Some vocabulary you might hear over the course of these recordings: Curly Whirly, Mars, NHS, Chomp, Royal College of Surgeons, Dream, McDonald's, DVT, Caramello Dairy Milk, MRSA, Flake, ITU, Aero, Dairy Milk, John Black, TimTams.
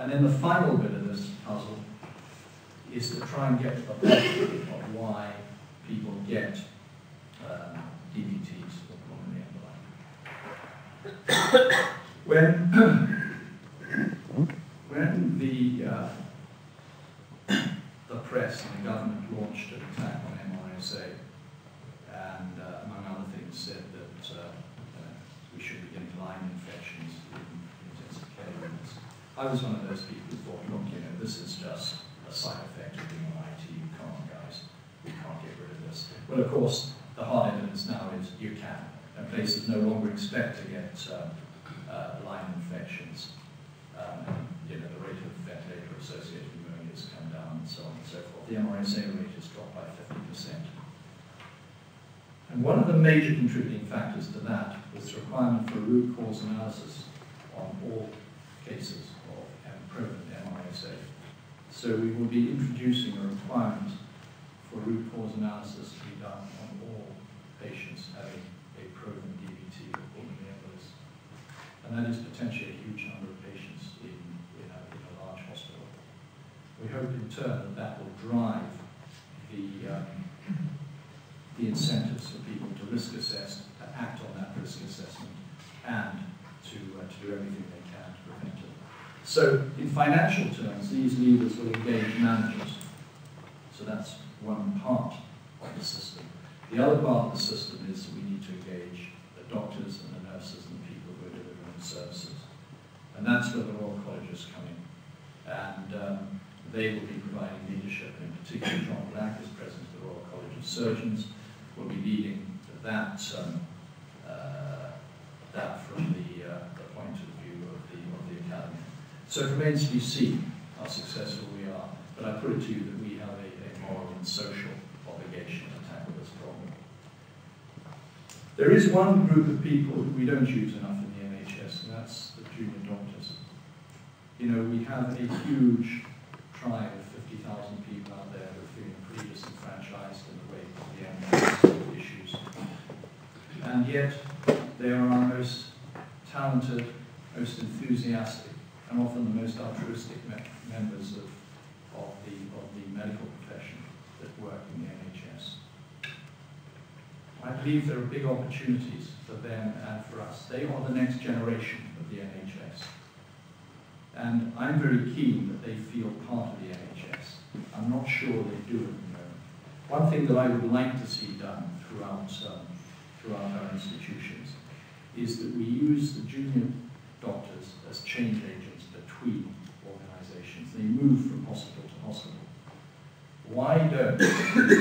And then the final bit of this puzzle is to try and get to the bottom of why people get DVTs or pulmonary embolism. When the press and the government launched an attack on MRSA and, among other things, said that we should be getting Lyme infections in intensive care units, I was one of those people who thought, look, you know, this is just a side effect of being on ITU. Come on, guys, we can't get rid of this. Well, of course, the hard evidence now is you can, and places no longer expect to get Lyme infections. You know, the rate of ventilator associated pneumonia has come down, and so on and so forth. The MRSA rate has dropped by 50%. And one of the major contributing factors to that was the requirement for root cause analysis on all cases of proven MRSA. So we will be introducing a requirement for root cause analysis to be done on all patients having a proven DVT or pulmonary embolism. And that is potentially a huge number of patients in a large hospital. We hope in turn that that will drive the incentives for people to risk assess, to act on that risk assessment, and to do everything they can to prevent it. So in financial terms, these levers will engage managers. So that's one part of the system. The other part of the system is we need to engage the doctors and the nurses and the people who are delivering the services. And that's where the Royal College is coming. And they will be providing leadership, and in particular John Black is president of the Royal College of Surgeons, will be leading that, that from the point of view of the academy. So it remains to be seen how successful we are, but I put it to you that we have a moral and social obligation to tackle this problem. There is one group of people who we don't use enough in the NHS, and that's the junior doctors. You know, we have a huge tribe of 50,000 people out there who are feeling pretty disenfranchised in the wake of the MRSA issues. And yet, they are our most talented, most enthusiastic, and often the most altruistic members of the medical profession that work in the NHS. I believe there are big opportunities for them and for us. They are the next generation of the NHS. And I'm very keen that they feel part of the NHS. I'm not sure they do at the moment. One thing that I would like to see done throughout our institutions is that we use the junior doctors as change agents between organizations. They move from hospital to hospital. Why don't we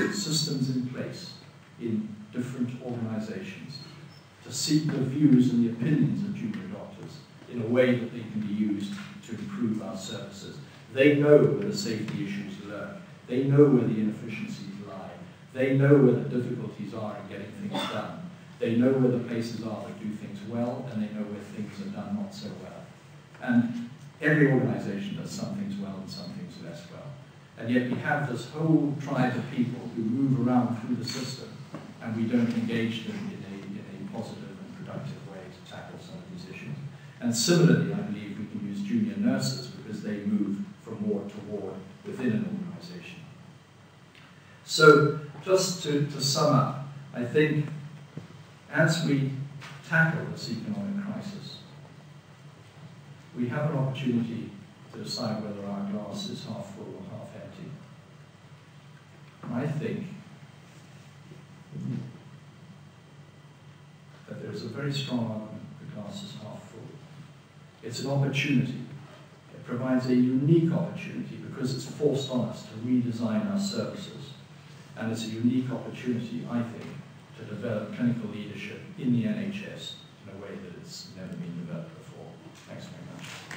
put systems in place in different organizations to seek the views and the opinions of junior doctors in a way that they can be used to improve our services? They know where the safety issues lurk. They know where the inefficiencies lie. They know where the difficulties are in getting things done. They know where the places are that do things well, and they know where things are done not so well. And every organisation does some things well and some things less well. And yet we have this whole tribe of people who move around through the system, and we don't engage them in a positive and productive way to tackle some of these issues. And similarly, I believe we can use junior nurses because they move from ward to ward within an organisation. So just to sum up, I think as we tackle this economic crisis, we have an opportunity to decide whether our glass is half full or half empty. And I think that there is a very strong argument the glass is half full. It's an opportunity. It provides a unique opportunity because it's forced on us to redesign our services. And it's a unique opportunity, I think, to develop clinical leadership in the NHS in a way that it's never been developed before. Thanks very much.